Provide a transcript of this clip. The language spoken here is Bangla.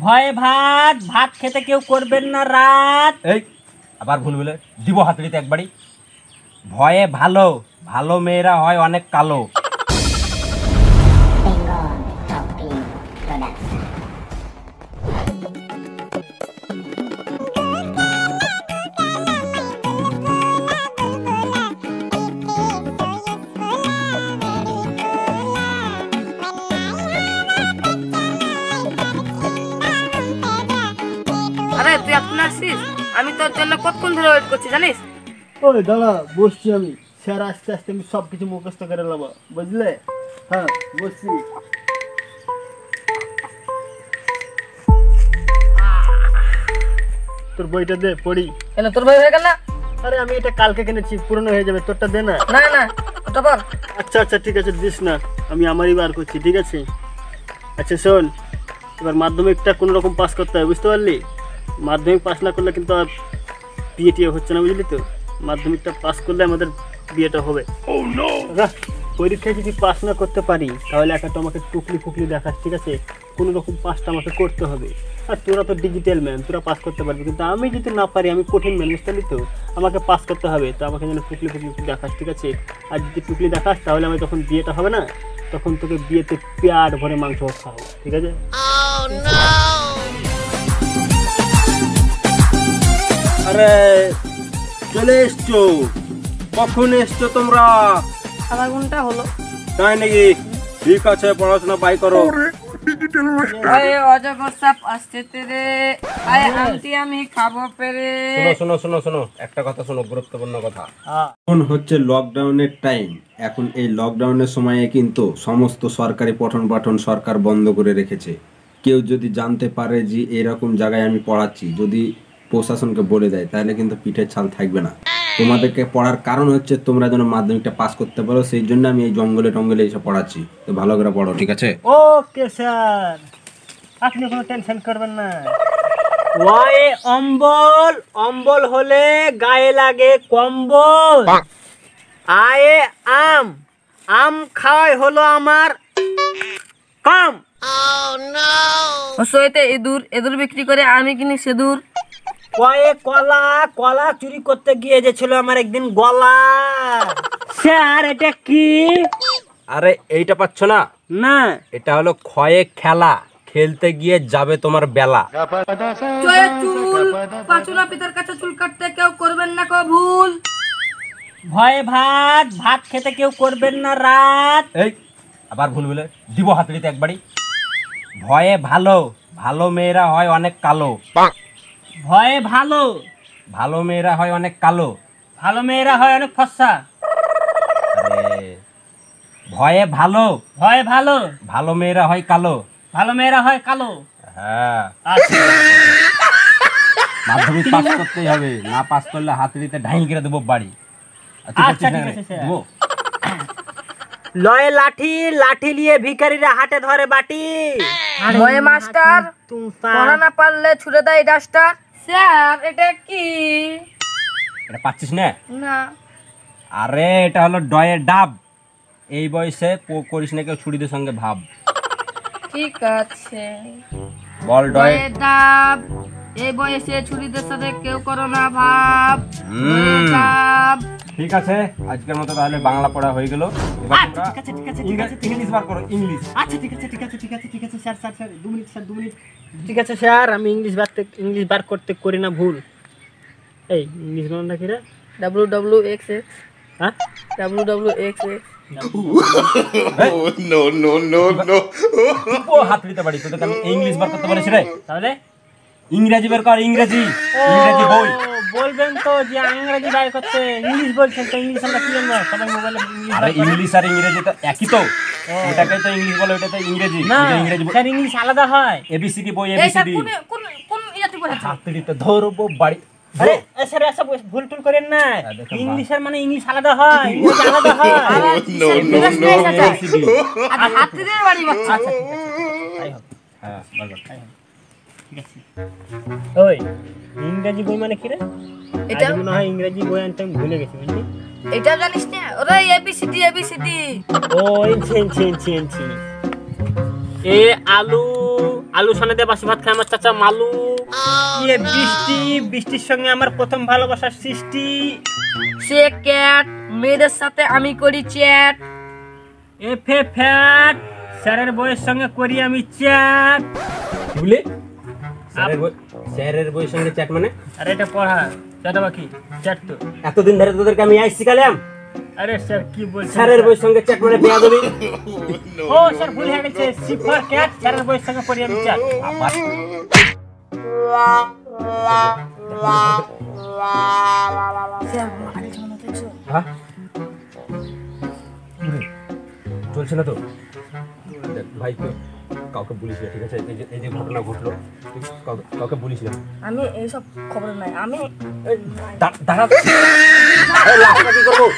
ভয়ে ভাত ভাত খেতে কেউ করবেন না রাত। এই আবার ভুল বলে দিব হাতুড়িতে একবারই। ভয়ে ভালো ভালো মেয়েরা হয় অনেক কালো। আরে তুই এখন আসিস? আমি তোর জন্য কতক্ষণ ধরে ওয়েট করছি জানিস? ওই দাদা বসছি আমি, স্যার আস্তে আস্তে আমি সব কিছু মুখস্থ করে নেব, বুঝলে? হ্যাঁ বসছি। তোর বইটা দে পড়ি। কেন তোর বই হয়ে গেল না? আরে আমি এটা কালকে কিনেছি, পুরনো হয়ে যাবে, তোরটা দে না। না না ওটা বল। আচ্ছা আচ্ছা ঠিক আছে দিস না, আমি আমারই বার করছি, ঠিক আছে? আচ্ছা শোন, এবার মাধ্যমিকটা কোনো রকম পাস করতে হবে, বুঝতে পারলি? মাধ্যমিক পাস না করলে কিন্তু আর বিয়ে টিয়ে হচ্ছে না, বুঝলি তো? মাধ্যমিকটা পাস করলে আমাদের বিয়েটা হবে। পরীক্ষায় যদি পাস না করতে পারি তাহলে একটা তো আমাকে টুকলি ফুকলি দেখাস, ঠিক আছে? কোনো রকম পাসটা আমাকে করতে হবে। আর তোরা তো ডিজিটাল ম্যান, তোরা পাস করতে পারবি, কিন্তু আমি যদি না পারি, আমি কঠিন ম্যান, বুঝতে পারলি তো? আমাকে পাস করতে হবে, তো আমাকে যেন টুকলি ফুকলি দেখাস, ঠিক আছে? আর যদি টুকলি দেখাস তাহলে আমার তখন বিয়েটা হবে না, তখন তোকে বিয়েতে পেট ভরে মাংস খাওয়া হবে, ঠিক আছে? আরে চলে এসছো, কখন এসছো তোমরা? আধা ঘন্টা হলো। তাই নাকি? ঠিক আছে পড়াশোনা বাই করো। সরকার বন্ধ করে রেখেছে, কেউ যদি জানতে পারে যে এরকম জায়গায় আমি পড়াচ্ছি, যদি প্রশাসনকে বলে দেয় তাহলে কিন্তু পিঠের ছাল থাকবে না। তোমাদেরকে পড়ার কারণ হচ্ছে তোমরা যেন মাধ্যমিকটা পাস করতে পারো, সেই জন্য আমি এই জঙ্গলে টঙ্গলে এসে পড়াচ্ছি, তো ভালো করে পড়ো, ঠিক আছে? ওকে স্যার, আপনি কোনো টেনশন করবেন না। ওয়ে অম্বল অম্বল হলে গায়ে লাগে কম্বল, আয়ে আম আম খাওয়াই হলো আমার কাম। ও নো, ওসইতে ইঁদুর ইঁদুর বিক্রি করে আমি কিনি সিঁদুর। ওয়ে কলা কলা চুরি করতে গিয়ে গেছিল আমার একদিন গলা। স্যার এটা কি? আরে এইটা পাচ্ছ না? না, এটা হলো খয়ে খেলা, খেলতে গিয়ে যাবে তোমার বেলা। চয়ে চুল পাচুলা পিতার কাছে চুল কাটতে কেউ করবেন না কো ভুল। ভয়ে ভাত ভাত খেতে কেউ করবেন না রাত। এই আবার ভুল বলে দিব হাতুড়িতে একবারই। ভয়ে ভালো ভালো মেয়েরা হয় অনেক কালো। ভয়ে ভালো ভালো মেয়েরা হয় অনেক কালো, ভালো মেয়েরা হয় অনেক ফর্সা। ভয়ে ভালো ভয়ে ভালো ভালো মেয়েরা হয় কালো, ভালো মেয়েরা হয় কালো। হ্যাঁ মাধ্যমিক পাস করতেই হবে, না পাস করলে হাতুড়িতে ঢাইল করে দেবো বাড়ি। লয়ে লাঠি লাঠি নিয়ে ভিখারিরা হাতে ধরে বাটি। ভয়ে মাস্টার পড়া না পারলে ছুড়ে দেয় ডাস্টার। স্যার এটা কি? এটা পাচ্ছিস না? না। আরে এটা হলো ডয়ের ডাব, এই বয়সে করিস না কেউ ছুরিদের সঙ্গে ভাব। ঠিক আছে বল। ডয়ের ডাব, এই বয়সে ছুরিদের সাথে কেউ করো না ভাব। ঠিক আছে, আজকের মতো তাহলে বাংলা পড়া হয়ে গেল। এবার ইংলিশ বার করো। ইংলিশ? আচ্ছা ঠিক আছে ঠিক আছে ঠিক আছে ঠিক আছে sir sir sir 2 minute sir 2 minute. ঠিক আছে স্যার, আমি ইংলিশ বার করতে করি না ভুল। এই ইংলিশ নামটা কি রে? WWX। হ্যাঁ WWX। No no no no, ও হাতলিতে বাড়ি। তোকে আমি ইংলিশ বার করতে বলেছি রে, তাহলে ইংরেজি বের কর। ইংরেজি ইংরেজি বল। বলবেন তো যে ইংরেজি বাই করতে, ইংলিশ বলছেন তো? ইংলিশ আমরা কি জানবো? সবাই মোবাইলে ইংলিশ। আরে ইংলিশ আর ইংরেজি তো একই তো, এটাকে তো ইংলিশ বলে, ওটাকে ইংরেজি। এটা ইংরেজি বলে, স্যার ইংলিশ আলাদা হয়। ABCD বই ABCD। কোন কোন কোন ইয়াতে পড়াচ্ছেন? হাতড়ি তো ধরবো বাড়ি। আরে স্যার এসব ভুল টুল করেন না, ইংলিশের মানে ইংলিশ আলাদা হয়, এটা আলাদা হয়। No no no ABCD। আর হাতড়ির বাড়ি বাচ্চা। আচ্ছা ঠিক আছে, তাই হবে। হ্যাঁ বল তাই হবে। ওই ইংরেজি বই মানে কি রে? এটা মনে হয় ইংরেজি বই, আমি ভুলে গেছি বুঝলি। এটা জানিস না? ওরে ABCD ABCD। ও ইন চেন চেন চেন। এ আলু আলু সনে দিয়ে বাসি ভাত খায় আমার চাচা মালু। এ বৃষ্টি, বৃষ্টির সঙ্গে আমার প্রথম ভালোবাসার সৃষ্টি। সে ক্যাট, মেয়েদের সাথে আমি করি চ্যাট। এ ফে ফ্যাট, স্যারের বইয়ের সঙ্গে করি আমি চ্যাট। ভুলে স্যারের বইয়ের সঙ্গে চ্যাট মানে? আরে এটা পড়া চ্যাট বাকি চ্যাট তো এতদিন ধরে তোদেরকে আমি আইছি কালাম। আরে স্যার কি বলছেন? স্যারের বইয়ের সঙ্গে চ্যাট মানে বিয়া দেবি? ও স্যার ভুল হয়ে গেছে। সিফার ক্যাট, স্যারের বইয়ের সঙ্গে করি আমি চ্যাট। আমার চলছে না তো ভাই, তো কাউকে বলিস না ঠিক আছে? এই যে ঘটনা ঘটলো কাউকে বলিস না। আমি এইসব খবর নাই, আমি দাঁড়া কি করবো?